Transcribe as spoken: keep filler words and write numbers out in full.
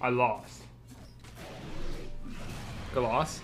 I lost. Good loss.